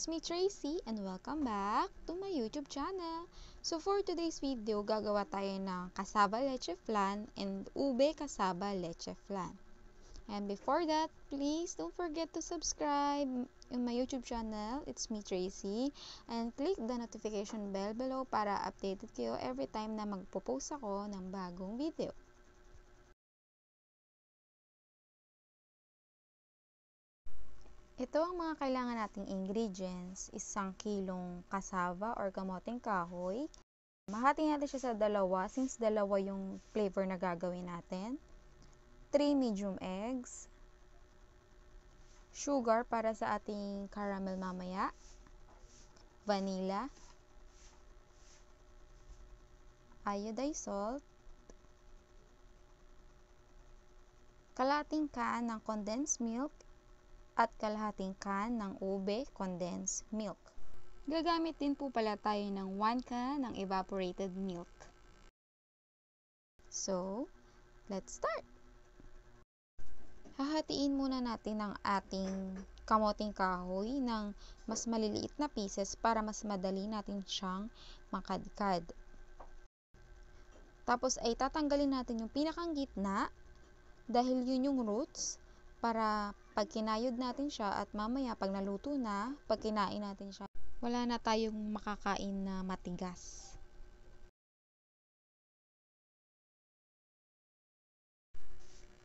It's me Tracy and welcome back to my YouTube channel. So for today's video, gagawa tayo ng cassava leche flan and ube cassava leche flan. And before that, please don't forget to subscribe in my YouTube channel. It's me Tracy and click the notification bell below para updated kayo every time na magpo-post ako ng bagong video. Ito ang mga kailangan nating ingredients. 1 kilong cassava or kamoteng kahoy. Mahati natin siya sa dalawa since dalawa yung flavor na gagawin natin. 3 medium eggs. Sugar para sa ating caramel mamaya. Vanilla. Iodized salt. Kalating can ng condensed milk. At kalahating can ng ube condensed milk. Gagamit din po pala tayo ng 1 can ng evaporated milk. So, let's start! Hahatiin muna natin ang ating kamoteng kahoy ng mas maliliit na pieces para mas madali natin siyang makadkad. Tapos ay tatanggalin natin yung pinakang gitna dahil yun yung roots para pag kinayod natin siya at mamaya pag naluto na, pag kinain natin siya, wala na tayong makakain na matigas.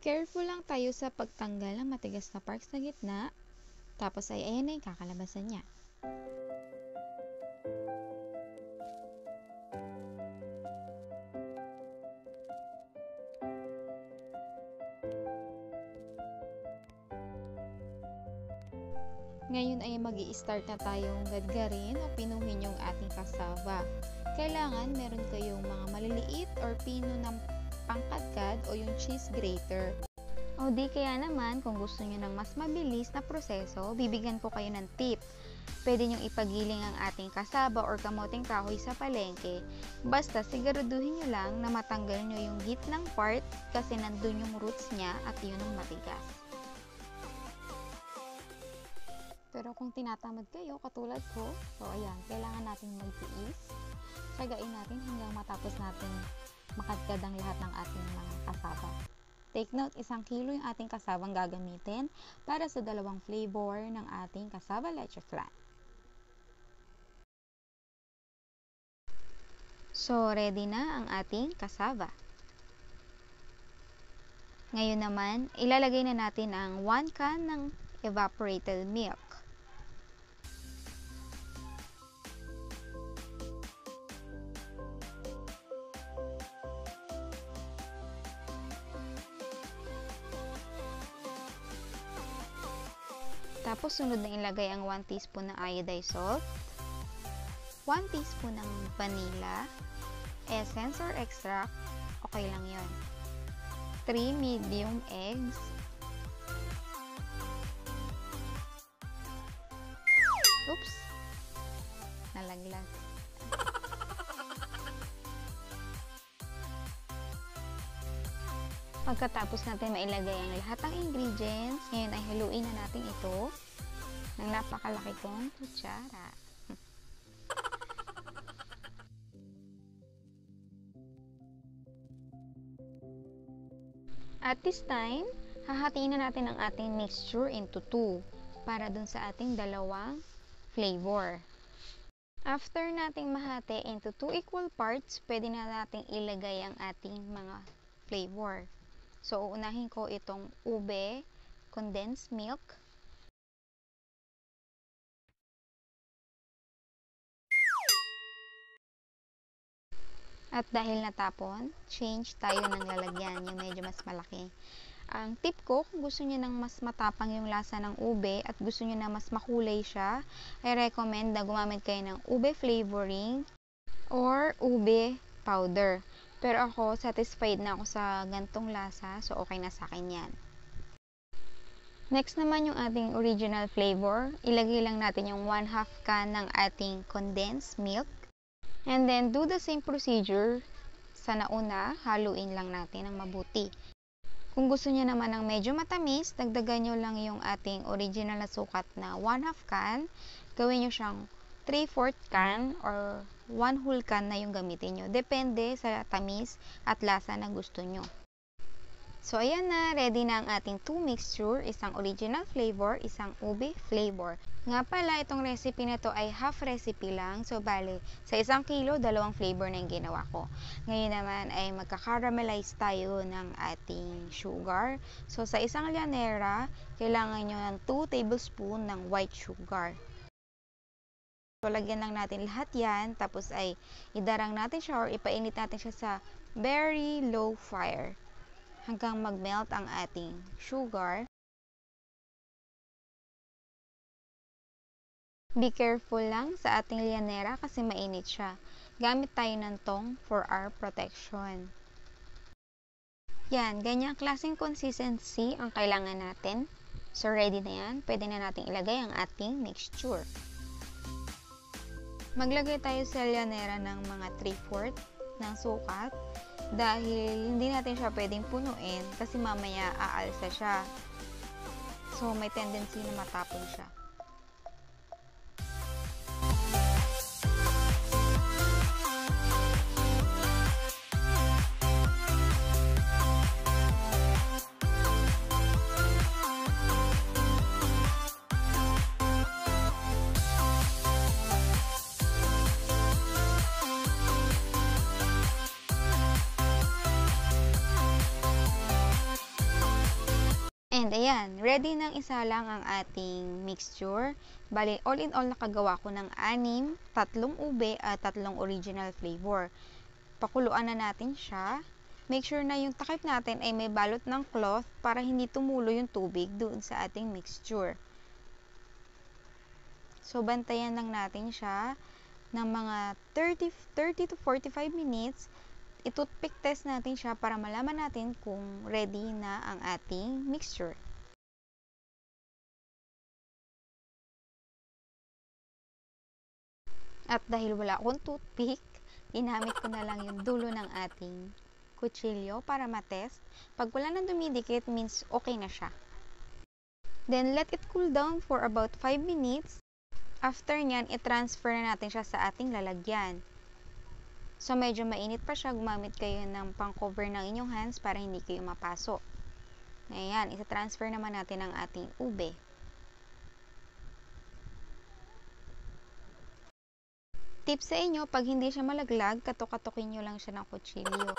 Careful lang tayo sa pagtanggal ng matigas na parts sa gitna. Tapos ay ayan na yung kakalabasan niya. Ngayon ay mag-i-start na tayong gadgarin o pinuhin yung ating cassava. Kailangan meron kayong mga maliliit or pino ng pangkadkad o yung cheese grater. O di kaya naman, kung gusto nyo ng mas mabilis na proseso, bibigyan ko kayo ng tip. Pwede nyong ipagiling ang ating cassava or kamoteng kahoy sa palengke. Basta siguraduhin nyo lang na matanggal nyo yung gitnang part kasi nandun yung roots niya at yun ang matigas. Pero kung tinatamad kayo, katulad ko, so ayan, kailangan natin magtiis. Sagain natin hanggang matapos natin makadkad ang lahat ng ating mga cassava. Take note, 1 kilo yung ating cassava ang gagamitin para sa dalawang flavor ng ating cassava leche flan. So, ready na ang ating cassava. Ngayon naman, ilalagay na natin ang 1 can ng evaporated milk. Tapos, sunod na ilagay ang 1 teaspoon ng iodized salt, 1 teaspoon ng vanilla, essence or extract, okay lang yun, 3 medium eggs, 2. Pagkatapos natin mailagay ang lahat ng ingredients, ngayon ay haluin na natin ito ng napakalaki kong kutsara. At this time, hahatiin na natin ang ating mixture into 2 para dun sa ating dalawang flavor. After nating mahati into 2 equal parts, pwede na natin ilagay ang ating mga flavor. So, uunahin ko itong ube, condensed milk. At dahil natapon, change tayo ng lalagyan, yung medyo mas malaki. Ang tip ko, kung gusto nyo ng mas matapang yung lasa ng ube at gusto nyo na mas makulay siya, I recommend na gumamit kayo ng ube flavoring or ube powder. Pero ako, satisfied na ako sa gantong lasa, so okay na sa akin yan. Next naman yung ating original flavor. Ilagay lang natin yung 1/2 can ng ating condensed milk. And then, do the same procedure. Sa nauna, haluin lang natin ng mabuti. Kung gusto niya naman ng medyo matamis, dagdagan nyo lang yung ating original na sukat na 1/2 can. gawin nyo siyang 3/4 can or 1 whole can na yung gamitin nyo. Depende sa tamis at lasa na gusto nyo. So, ayan na. Ready na ang ating 2 mixture. Isang original flavor, isang ube flavor. Nga pala, itong recipe na to ay half recipe lang. So, bale, sa 1 kilo, 2 flavor na yung ginawa ko. Ngayon naman ay magka-caramelize tayo ng ating sugar. So, sa 1 llanera, kailangan nyo ng 2 tablespoon ng white sugar. So, lagyan lang natin lahat yan. Tapos ay idarang natin siya or ipainit natin siya sa very low fire. Hanggang magmelt ang ating sugar. Be careful lang sa ating llanera kasi mainit siya. Gamit tayo ng tong for our protection. Yan, ganyang klaseng consistency ang kailangan natin. So, ready na yan. Pwede na natin ilagay ang ating mixture. Maglagay tayo sa llanera ng mga 3/4 ng sukat dahil hindi natin siya pwedeng punuin kasi mamaya aalsa siya. So, may tendency na matapon siya. And ayan, ready ng isa lang ang ating mixture. Bali, all in all, nakagawa ko ng 6, 3 ube at 3 original flavor. Pakuluan na natin siya. Make sure na yung takip natin ay may balot ng cloth para hindi tumulo yung tubig doon sa ating mixture. So, bantayan lang natin siya ng mga 30 to 45 minutes. I-toothpick test natin siya para malaman natin kung ready na ang ating mixture. At dahil wala akong toothpick, ginamit ko na lang yung dulo ng ating kutsilyo para matest. Pag wala nang dumidikit, means okay na siya. Then, let it cool down for about 5 minutes. After nyan, i-transfer na natin siya sa ating lalagyan. So, medyo mainit pa siya. Gumamit kayo ng pang-cover ng inyong hands para hindi kayo mapasok. Ayan, isa-transfer naman natin ang ating ube. Tip sa inyo, pag hindi siya malaglag, katok-katokin nyo lang siya ng kutsilyo.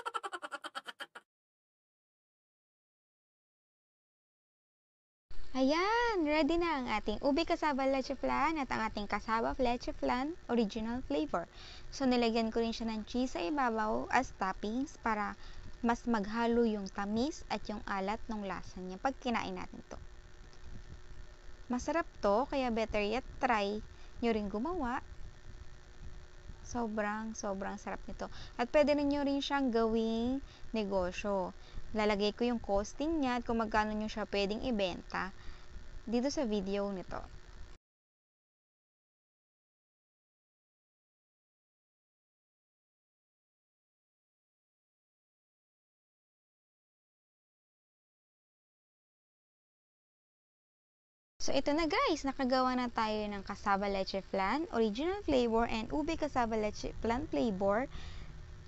Ayan, ready na ang ating ube cassava leche flan at ang ating cassava leche flan original flavor. So, nilagyan ko rin siya ng cheese sa ibabaw as toppings para mas maghalo yung tamis at yung alat ng lasa niya pag kinain natin to. Masarap to, kaya better yet try nyo rin gumawa. Sobrang sarap nito. At pwede rin nyo rin siyang gawing negosyo. Lalagay ko yung costing niya at kung magkano nyo siya pwedeng ibenta dito sa video nito. So, ito na guys, nakagawa na tayo ng cassava leche flan, original flavor, and ube cassava leche flan flavor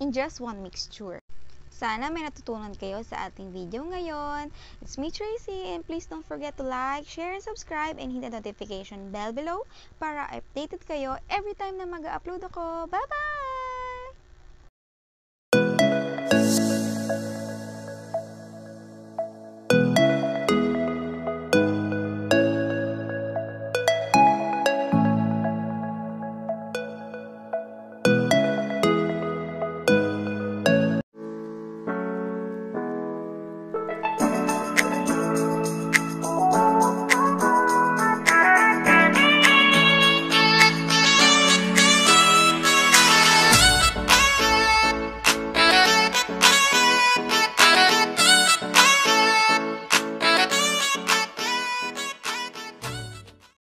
in just 1 mixture. Sana may natutunan kayo sa ating video ngayon. It's me, Tracy, and please don't forget to like, share, and subscribe, and hit the notification bell below para updated kayo every time na mag-upload ako. Bye-bye!